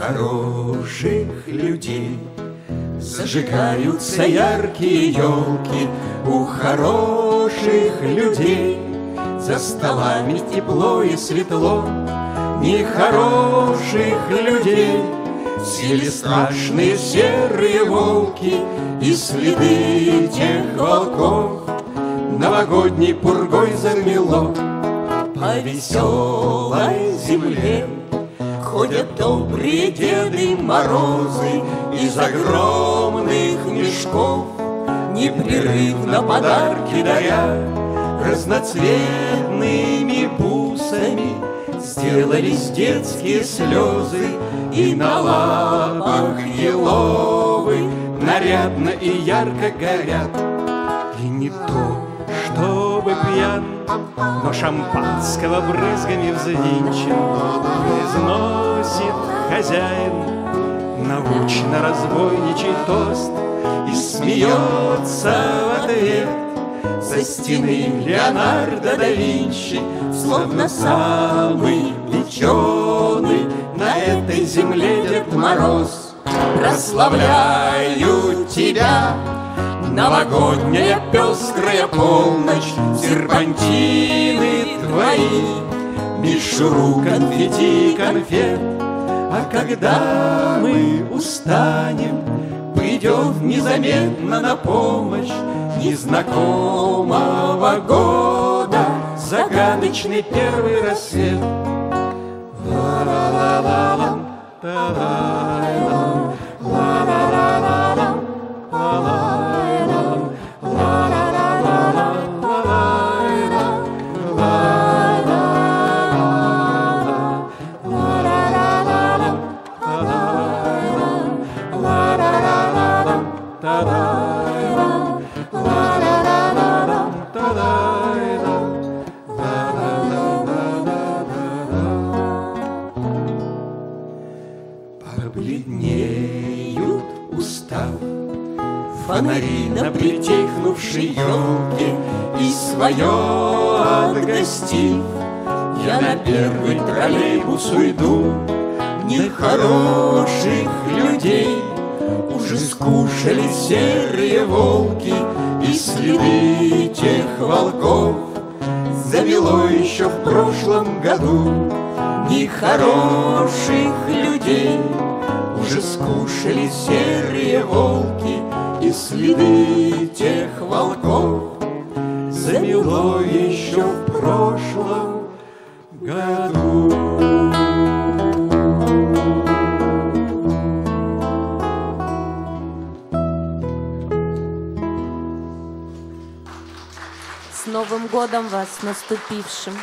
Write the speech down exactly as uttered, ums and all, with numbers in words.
Хороших людей зажигаются яркие елки, у хороших людей за столами тепло и светло. Нехороших людей сели страшные серые волки и следы тех волков новогодней пургой замело. По веселой земле ходят добрые Деды Морозы, из огромных мешков непрерывно подарки даря, разноцветными бусами сделались детские слезы, и на лапах еловы нарядно и ярко горят. И не то чтобы пьян, но шампанского брызгами взвинчен произносит хозяин научно-разбойничий тост и смеется в ответ со стены Леонардо да Винчи, словно самый печеный на этой земле Дед Мороз. Прославляю тебя, новогодняя пестрая полночь, серпантины твои, мишуру конфетти и конфет. А когда мы устанем, придет незаметно на помощь незнакомого года загадочный первый рассвет. Бледнеют устав фонари на притихнувшей елке, и свое отгостив я на первый троллейбус уйду. Нехороших людей уже скушали серые волки, и следы тех волков завело еще в прошлом году. Нехороших людей уже скушали серые волки, и следы тех волков замело еще в прошлом году. С Новым годом вас, наступившим!